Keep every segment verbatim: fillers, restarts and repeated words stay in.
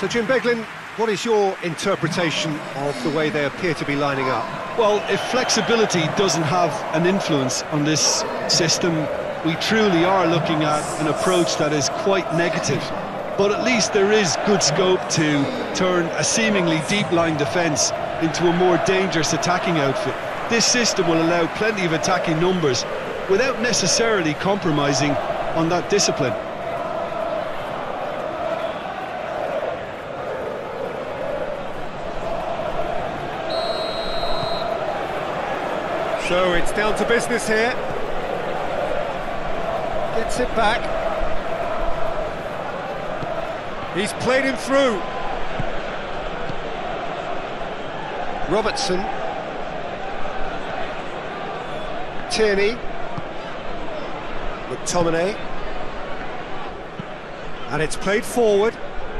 So, Jim Beglin, what is your interpretation of the way they appear to be lining up? Well, if flexibility doesn't have an influence on this system, we truly are looking at an approach that is quite negative. But at least there is good scope to turn a seemingly deep-lying defence into a more dangerous attacking outfit. This system will allow plenty of attacking numbers without necessarily compromising on that discipline. So it's down to business here. Gets it back. He's played him through. Robertson. Tierney. McTominay. And it's played forward.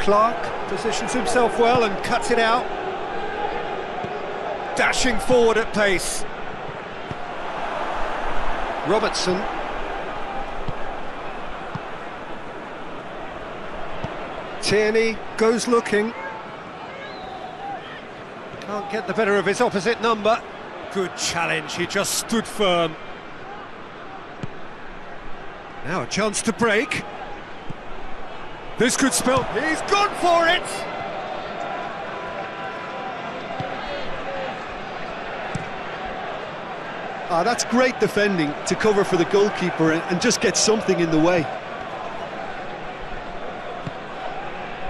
Clark positions himself well and cuts it out. Dashing forward at pace. Robertson. Tierney goes looking. Can't get the better of his opposite number. Good challenge, he just stood firm. Now a chance to break. This could spell... He's gone for it! Ah, that's great defending to cover for the goalkeeper and just get something in the way.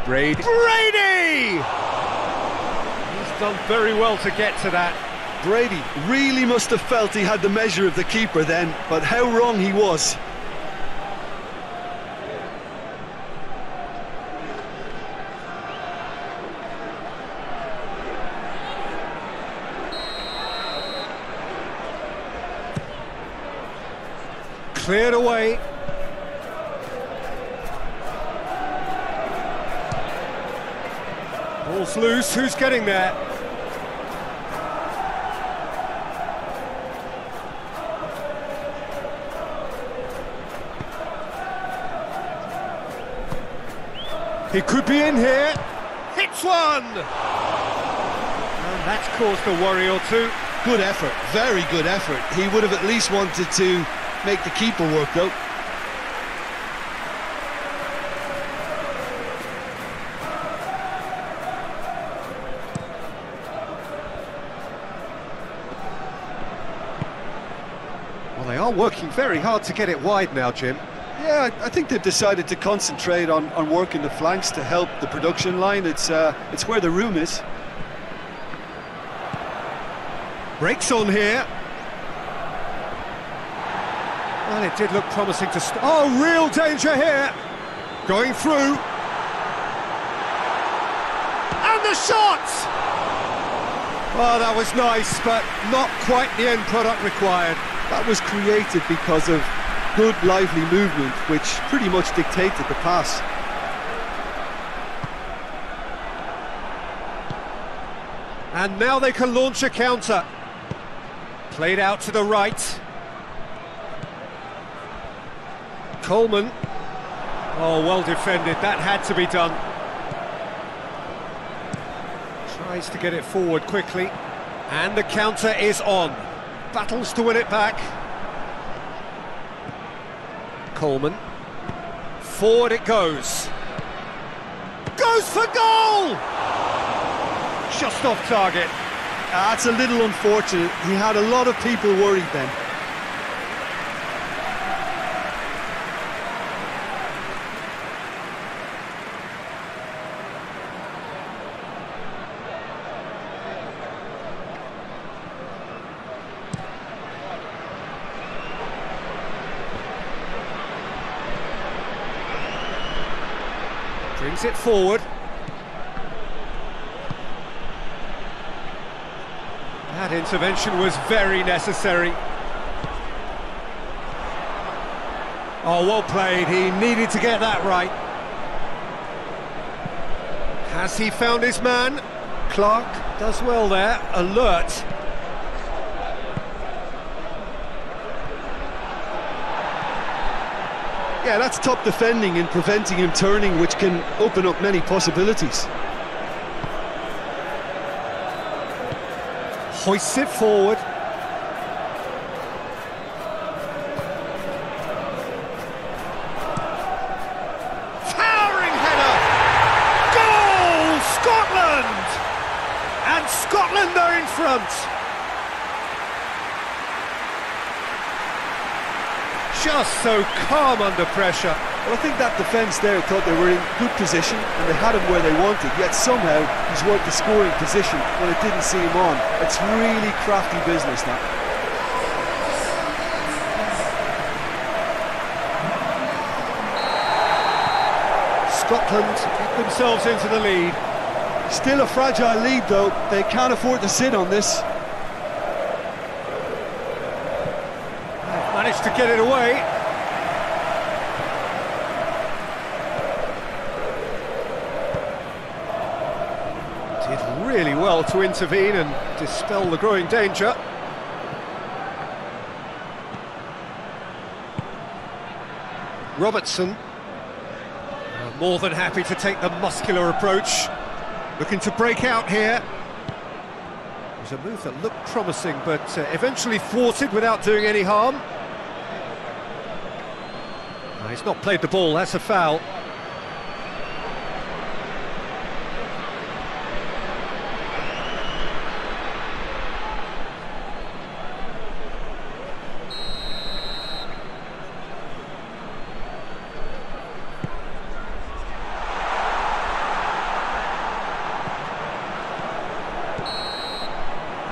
Brady. Brady! He's done very well to get to that. Brady really must have felt he had the measure of the keeper then, but how wrong he was. Cleared away. Ball's loose, who's getting there? He could be in here. Hits one! And that's caused a worry or two. Good effort, very good effort. He would have at least wanted to make the keeper work, though. They are working very hard to get it wide now, Jim. Yeah, I think they've decided to concentrate on, on working the flanks to help the production line. It's, uh, it's where the room is. Breaks on here. And it did look promising to... St oh, real danger here. Going through. And the shot! Oh, that was nice, but not quite the end product required. That was created because of good, lively movement, which pretty much dictated the pass. And now they can launch a counter. Played out to the right. Coleman. Oh, well defended. That had to be done. Tries to get it forward quickly. And the counter is on. Battles to win it back. Coleman. Forward it goes. Goes for goal! Just off target. That's a little unfortunate. He had a lot of people worried then. Brings it forward. That intervention was very necessary. Oh, well played. He needed to get that right. Has he found his man? Clark does well there. Alert. Yeah, that's top defending and preventing him turning, which can open up many possibilities. Hoists it forward. Towering header! Goal! Scotland! And Scotland are in front. Just so calm under pressure. Well, I think that defence there thought they were in good position and they had him where they wanted, yet somehow he's worked the scoring position when it didn't see him on. It's really crafty business now. Scotland put themselves into the lead. Still a fragile lead though, they can't afford to sit on this. Managed to get it away. Did really well to intervene and dispel the growing danger. Robertson, more than happy to take the muscular approach. Looking to break out here. It was a move that looked promising, but uh, eventually thwarted without doing any harm. He's not played the ball, that's a foul.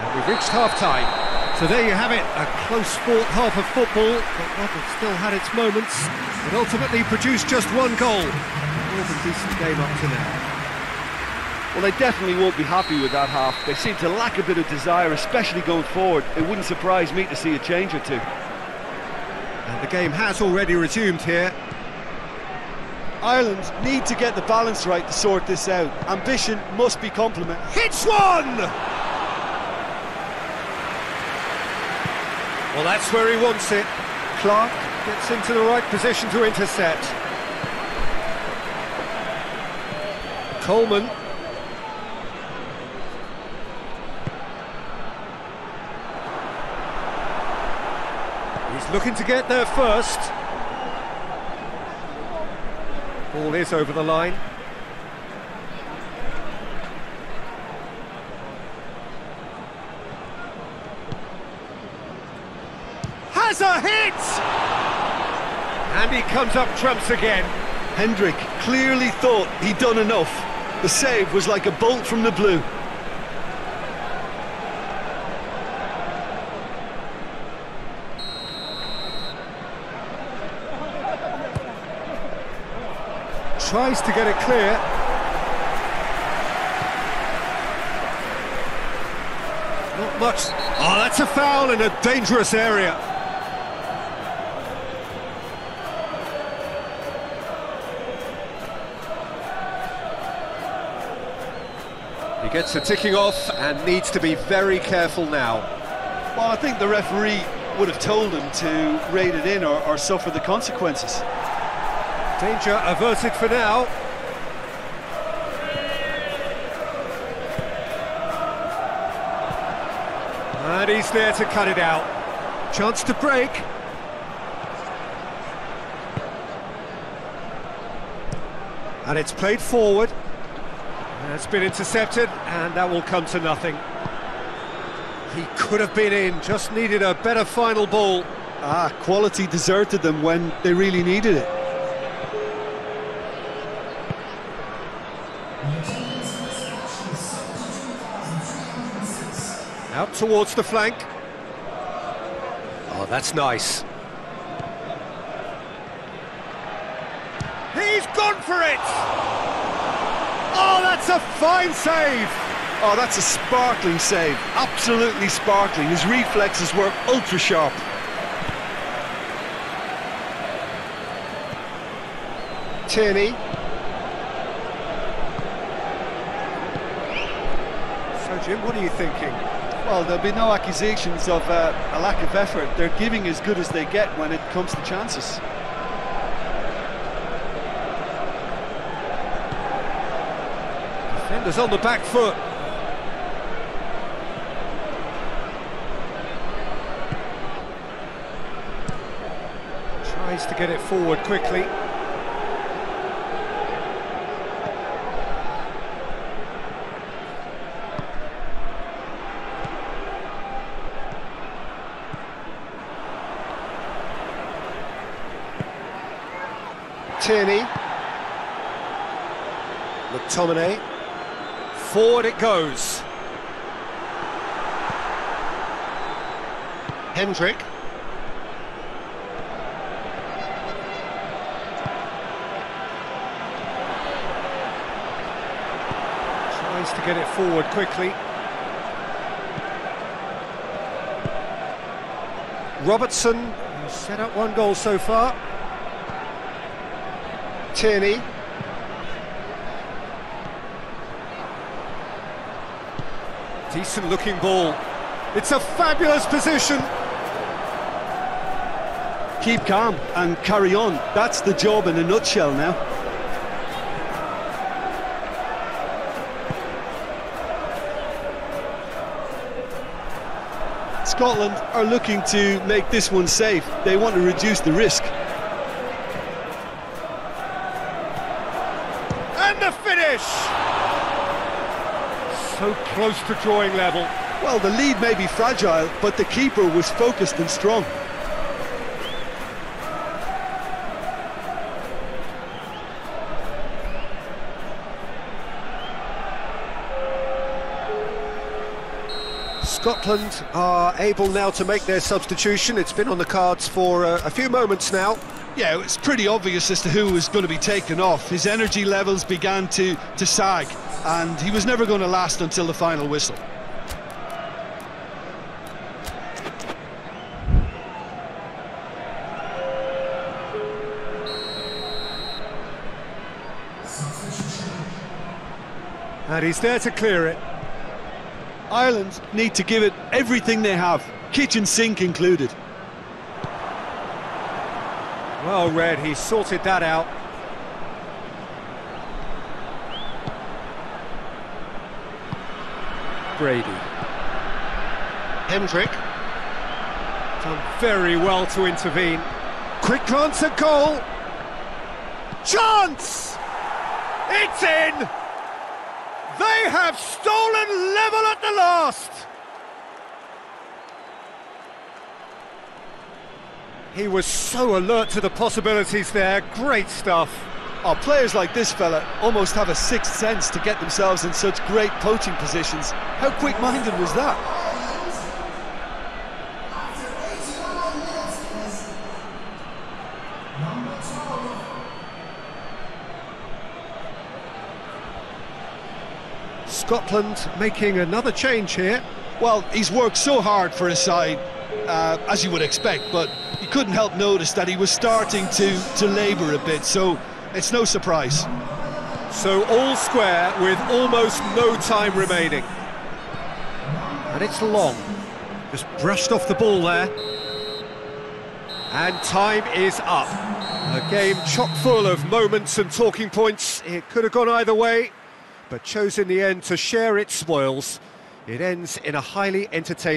And we've reached half-time. So there you have it, a close sport half of football, but one that still had its moments, and ultimately produced just one goal. More than decent game up to now. Well, they definitely won't be happy with that half. They seem to lack a bit of desire, especially going forward. It wouldn't surprise me to see a change or two. And the game has already resumed here. Ireland need to get the balance right to sort this out. Ambition must be complimented. Hits one! Well, that's where he wants it. Clark gets into the right position to intercept. Coleman. He's looking to get there first. Ball is over the line. A hit! And he comes up trumps again. Hendrick clearly thought he'd done enough. The save was like a bolt from the blue. Tries to get it clear. Not much. Oh, that's a foul in a dangerous area. He gets the ticking off and needs to be very careful now. Well, I think the referee would have told him to rein it in or, or suffer the consequences. Danger averted for now. And he's there to cut it out. Chance to break. And it's played forward. It's been intercepted, and that will come to nothing. He could have been in, just needed a better final ball. Ah, quality deserted them when they really needed it. Out towards the flank. Oh, that's nice. He's gone for it! Oh, that's a fine save! Oh, that's a sparkling save. Absolutely sparkling. His reflexes were ultra sharp. Tierney. So, Jim, what are you thinking? Well, there'll be no accusations of uh, a lack of effort. They're giving as good as they get when it comes to chances. Defenders on the back foot. Tries to get it forward quickly. Tierney, McTominay, forward it goes. Hendrick, tries to get it forward quickly. Robertson, who's set up one goal so far. Tierney, decent looking ball. It's a fabulous position. Keep calm and carry on. That's the job in a nutshell now. Scotland are looking to make this one safe. They want to reduce the risk. So close to drawing level. Well, the lead may be fragile, but the keeper was focused and strong. Scotland are able now to make their substitution. It's been on the cards for uh, a few moments now. Yeah, it's pretty obvious as to who was going to be taken off. His energy levels began to, to sag, and he was never going to last until the final whistle. And he's there to clear it. Ireland need to give it everything they have, kitchen sink included. Well read, he sorted that out. Brady. Hendrick. Done very well to intervene. Quick glance at goal. Chance! It's in! They have stolen level at the last! He was so alert to the possibilities there, great stuff. Oh, players like this fella almost have a sixth sense to get themselves in such great poaching positions. How quick-minded was that? Scotland making another change here. Well, he's worked so hard for his side, uh, as you would expect, but you couldn't help notice that he was starting to, to labour a bit, so it's no surprise. So all square with almost no time remaining. And it's long. Just brushed off the ball there. And time is up. A game chock full of moments and talking points. It could have gone either way, but chose in the end to share its spoils. It ends in a highly entertaining...